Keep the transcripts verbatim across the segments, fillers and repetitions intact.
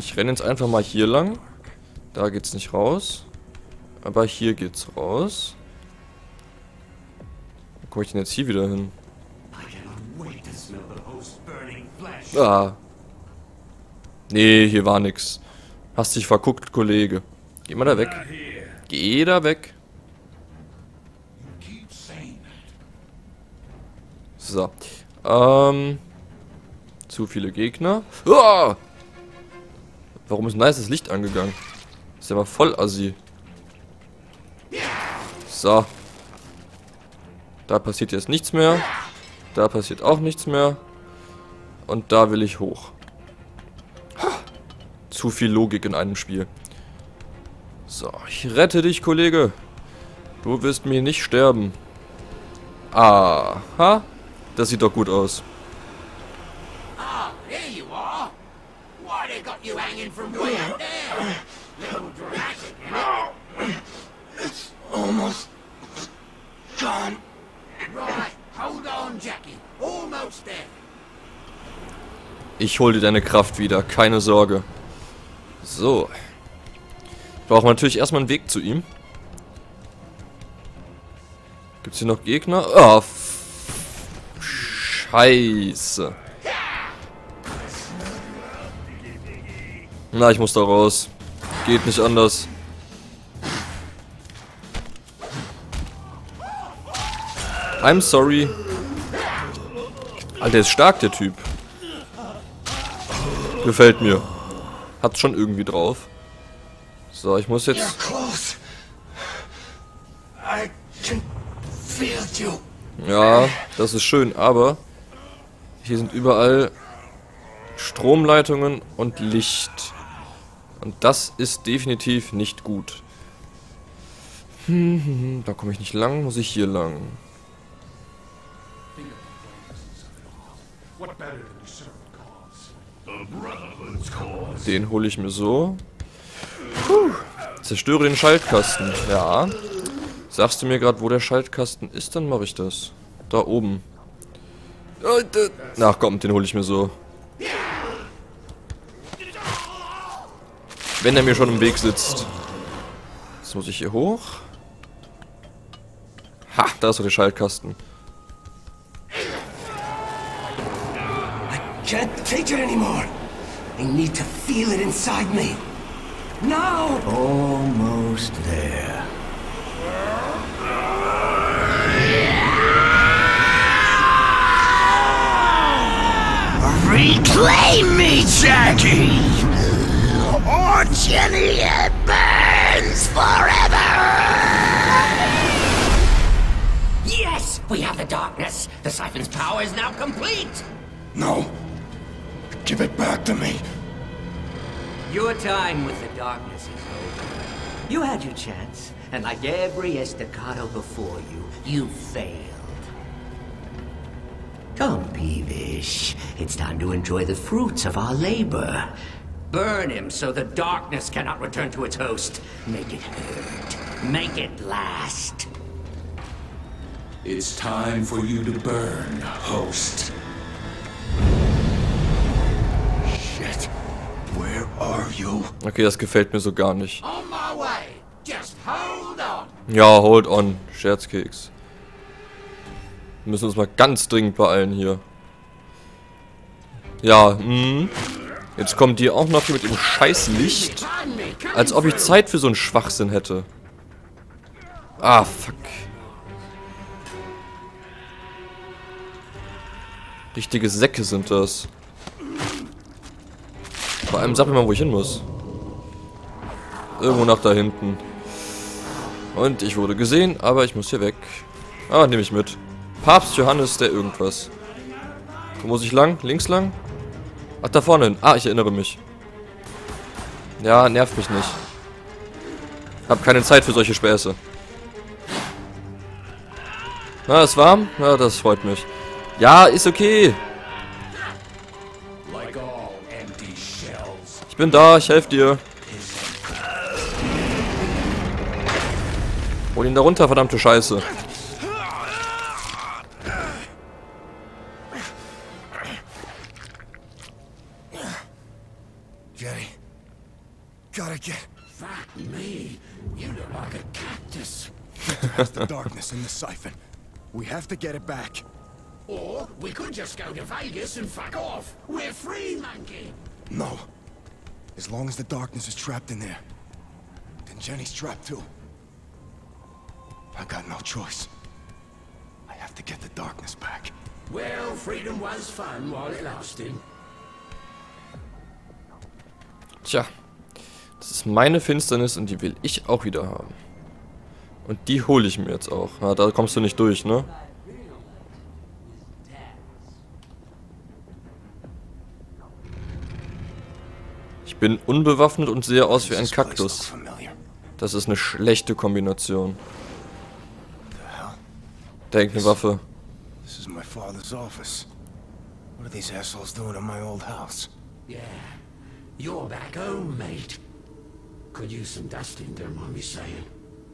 Ich renne jetzt einfach mal hier lang. Da geht's nicht raus. Aber hier geht's raus. Wo komme ich denn jetzt hier wieder hin? Ah. Nee, hier war nix. Hast dich verguckt, Kollege. Geh mal da weg. Geh da weg. So. Ähm. Zu viele Gegner. Ah! Warum ist nice das Licht angegangen? Ist ja mal voll assi. So. Da passiert jetzt nichts mehr. Da passiert auch nichts mehr. Und da will ich hoch. Ha. Zu viel Logik in einem Spiel. So, ich rette dich, Kollege. Du wirst mir nicht sterben. Aha. Das sieht doch gut aus. Ich hol dir deine Kraft wieder, keine Sorge. So. Brauchen wir natürlich erstmal einen Weg zu ihm. Gibt's hier noch Gegner? Oh, Scheiße. Na, ich muss da raus. Geht nicht anders. I'm sorry. Alter, ist stark, der Typ. Gefällt mir. Hat's schon irgendwie drauf. So, ich muss jetzt... Ja, das ist schön, aber... Hier sind überall Stromleitungen und Licht. Und das ist definitiv nicht gut. Da komme ich nicht lang, muss ich hier lang. Den hole ich mir so. Puh. Zerstöre den Schaltkasten. Ja. Sagst du mir gerade, wo der Schaltkasten ist, dann mache ich das. Da oben. Ach komm, den hole ich mir so. Wenn er mir schon im Weg sitzt. Jetzt muss ich hier hoch. Ha, da ist doch der Schaltkasten. Ich kann nicht mehr. I need to feel it inside me. Now! Almost there. Reclaim me, Jackie! Or Jenny, it burns forever! Yes! We have the darkness! The Siphon's power is now complete! No! Give it back to me. Your time with the darkness is over. You had your chance, and like every Estacado before you, you failed. Don't be peevish. It's time to enjoy the fruits of our labor. Burn him so the darkness cannot return to its host. Make it hurt. Make it last. It's time for you to burn, host. Okay, das gefällt mir so gar nicht. Ja, hold on, Scherzkeks. Wir müssen uns mal ganz dringend beeilen hier. Ja, mh. Jetzt kommt die auch noch hier mit dem Scheißlicht. Als ob ich Zeit für so einen Schwachsinn hätte. Ah, fuck. Richtige Säcke sind das. Vor allem sag mir mal, wo ich hin muss. Irgendwo nach da hinten. Und ich wurde gesehen, aber ich muss hier weg. Ah, nehme ich mit. Papst Johannes der irgendwas. Wo muss ich lang? Links lang? Ach, da vorne hin. Ah, ich erinnere mich. Ja, nervt mich nicht. Hab keine Zeit für solche Späße. Na, ist warm? Ja, das freut mich. Ja, ist okay. Ich bin da, ich helfe dir. Hol ihn da runter, verdammte Scheiße. Jerry, Gotta get. Fuck me! You look like a cactus. That's the darkness in the siphon. We have to get it back. Or we could just go to Vegas and fuck off. We're free, monkey. No. As long as the darkness is trapped in there, then Jenny's trapped too. I got no choice. I have to get the darkness back. Well, freedom was fun while it lasted. Tja, das ist meine Finsternis und die will ich auch wieder haben. Und die hole ich mir jetzt auch. Na, da kommst du nicht durch, ne? Ich bin unbewaffnet und sehe aus wie ein Kaktus. Das ist eine schlechte Kombination. Denk, eine Waffe. This is my father's office. What are these assholes doing in my old house? Yeah, you're back home, mate. Could use some dust in there, mind me saying.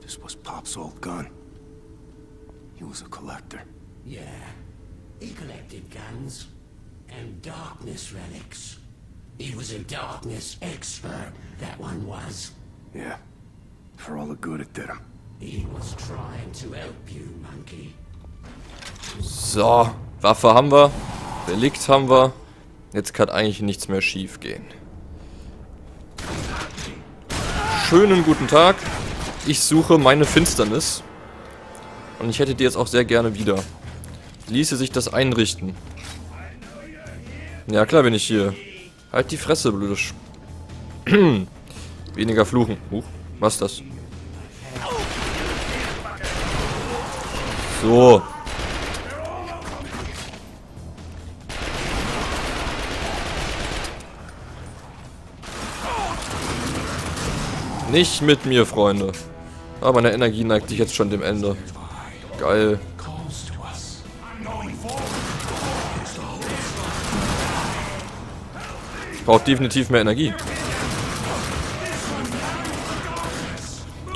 This was Pop's old gun. He was a collector. Yeah, he collected guns and darkness relics. He was a darkness expert, that one was. Yeah, for all the good it did him. He was trying to help you, monkey. So, Waffe haben wir, Relikt haben wir. Jetzt kann eigentlich nichts mehr schief gehen. Schönen guten Tag. Ich suche meine Finsternis. Und ich hätte die jetzt auch sehr gerne wieder. Ließe sich das einrichten. Ja, klar bin ich hier. Halt die Fresse, blöde Sch... Weniger fluchen. Huch, was ist das? So. Nicht mit mir, Freunde. Aber meine Energie neigt sich jetzt schon dem Ende. Geil. Ich brauche definitiv mehr Energie.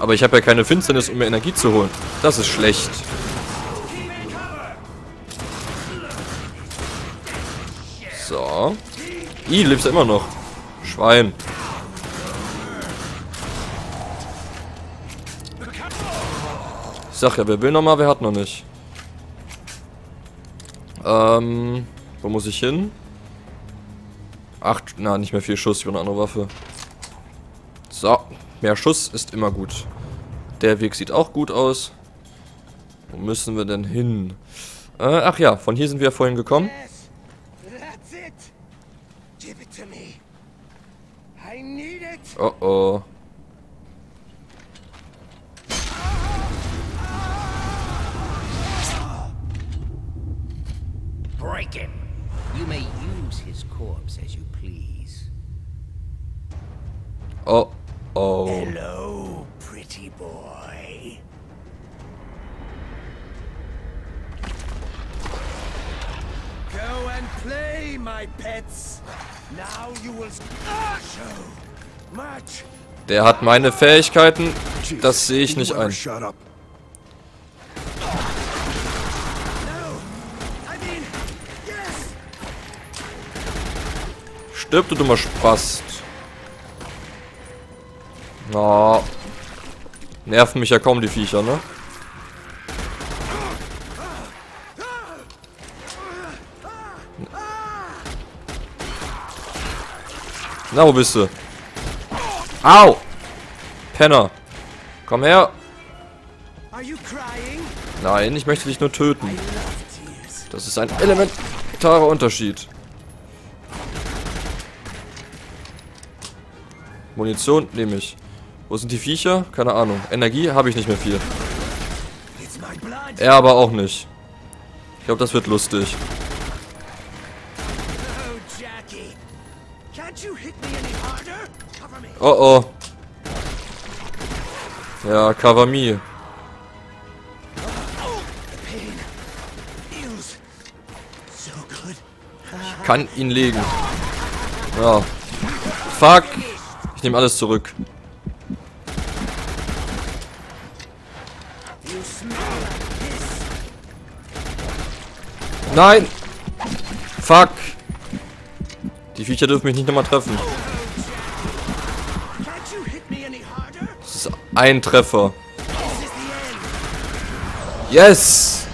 Aber ich habe ja keine Finsternis, um mir Energie zu holen. Das ist schlecht. So. Ih, lebst du immer noch. Schwein. Ich sag ja, wer will nochmal, wer hat noch nicht. Ähm, wo muss ich hin? Ach, na, nicht mehr viel Schuss, ich will eine andere Waffe. So, mehr Schuss ist immer gut. Der Weg sieht auch gut aus. Wo müssen wir denn hin? Äh, ach ja, von hier sind wir ja vorhin gekommen. Oh oh. Break him. You may use his corpse as you please. Oh oh. Hello, pretty boy. Go and play, my pets. Now you will show. Der hat meine Fähigkeiten, das sehe ich nicht ein. Stirb, du dummer Spast. Na, oh. Nerven mich ja kaum die Viecher, ne? Na, wo bist du? Au! Penner! Komm her! Nein, ich möchte dich nur töten. Das ist ein elementarer Unterschied. Munition nehme ich. Wo sind die Viecher? Keine Ahnung. Energie habe ich nicht mehr viel. Er aber auch nicht. Ich glaube, das wird lustig. Oh oh. Ja, cover me. Ich kann ihn legen. Ja. Fuck. Ich nehme alles zurück. Nein. Fuck. Die Viecher dürfen mich nicht nochmal treffen. Ein Treffer. Yes!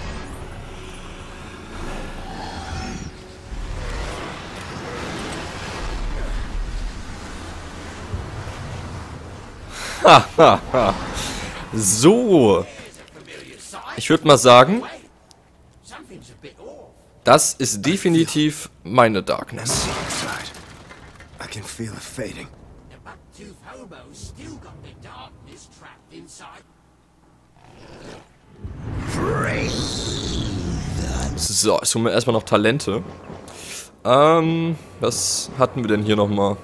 Hahaha. So. Ich würde mal sagen, das ist definitiv meine Darkness. So, ich suche mir erstmal noch Talente. Ähm, was hatten wir denn hier nochmal?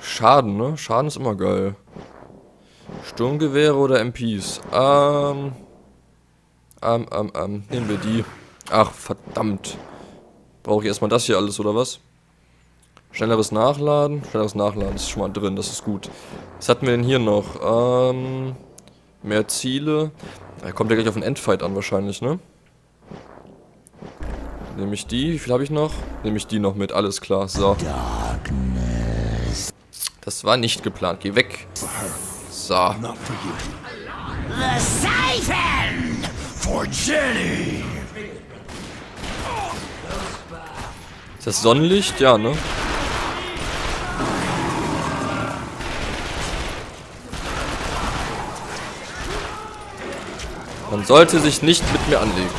Schaden, ne? Schaden ist immer geil. Sturmgewehre oder M Ps? Ähm, ähm, ähm, ähm, nehmen wir die. Ach, verdammt. Brauche ich erstmal das hier alles, oder was? Schnelleres Nachladen. Schnelleres Nachladen ist schon mal drin, das ist gut. Was hatten wir denn hier noch? Ähm, mehr Ziele. Da kommt ja gleich auf den Endfight an wahrscheinlich, ne? Nehme ich die. Wie viel habe ich noch? Nehme ich die noch mit, alles klar. So. Das war nicht geplant. Geh weg. So. Ist das Sonnenlicht? Ja, ne? Man sollte sich nicht mit mir anlegen.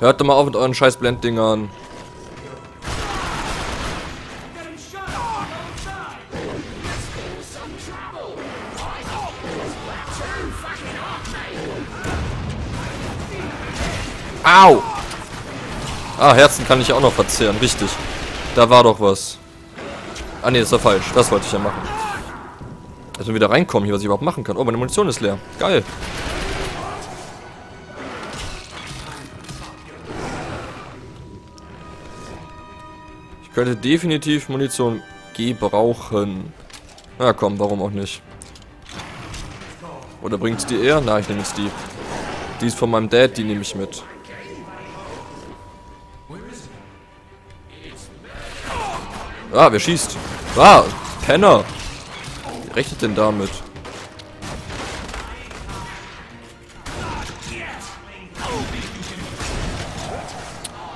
Hört doch mal auf mit euren scheiß Blenddingern. Au! Ah, Herzen kann ich auch noch verzehren, richtig. Da war doch was. Ah ne, das war falsch. Das wollte ich ja machen. Also wieder reinkommen hier, was ich überhaupt machen kann. Oh, meine Munition ist leer. Geil. Ich könnte definitiv Munition gebrauchen. Na komm, warum auch nicht. Oder bringt's die eher? Na, ich nehme jetzt die. Die ist von meinem Dad, die nehme ich mit. Ah, wer schießt? Ah, Penner! Wer rechnet denn damit?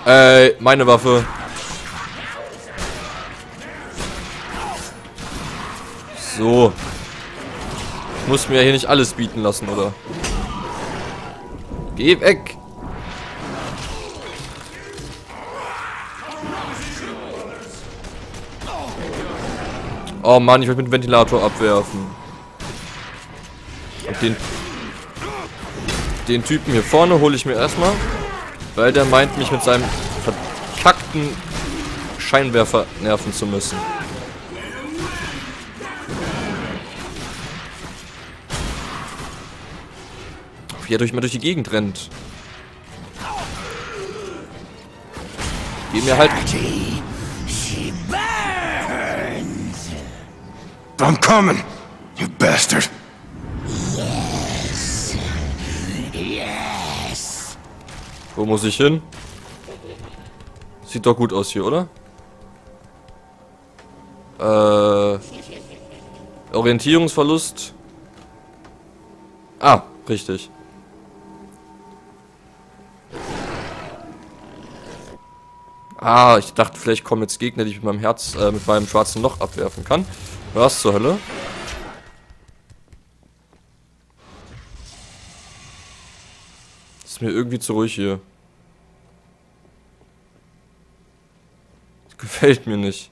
Ey, meine Waffe. So. Ich muss mir ja hier nicht alles bieten lassen, oder? Geh weg! Oh Mann, ich wollte mit dem Ventilator abwerfen. Und den, den Typen hier vorne hole ich mir erstmal. Weil der meint, mich mit seinem verkackten Scheinwerfer nerven zu müssen. Wie er durch mal durch die Gegend rennt. Geh mir halt. I'm coming, you bastard. Yes. Yes. Wo muss ich hin? Sieht doch gut aus hier, oder? Äh. Orientierungsverlust. Ah, richtig. Ah, ich dachte, vielleicht kommen jetzt Gegner, die ich mit meinem Herz, äh, mit meinem schwarzen Loch abwerfen kann. Was zur Hölle? Ist mir irgendwie zu ruhig hier. Das gefällt mir nicht.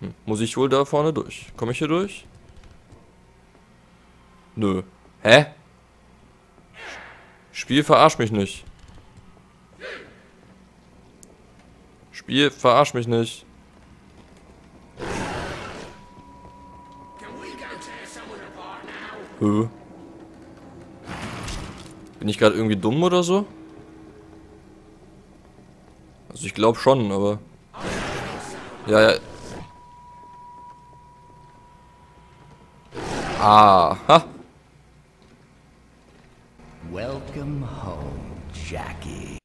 Hm, muss ich wohl da vorne durch? Komme ich hier durch? Nö. Hä? Spiel, verarsch mich nicht. Spiel, verarsch mich nicht. Hö. Bin ich gerade irgendwie dumm oder so? Also ich glaube schon, aber... Ja, ja. Aha. Welcome home, Jackie.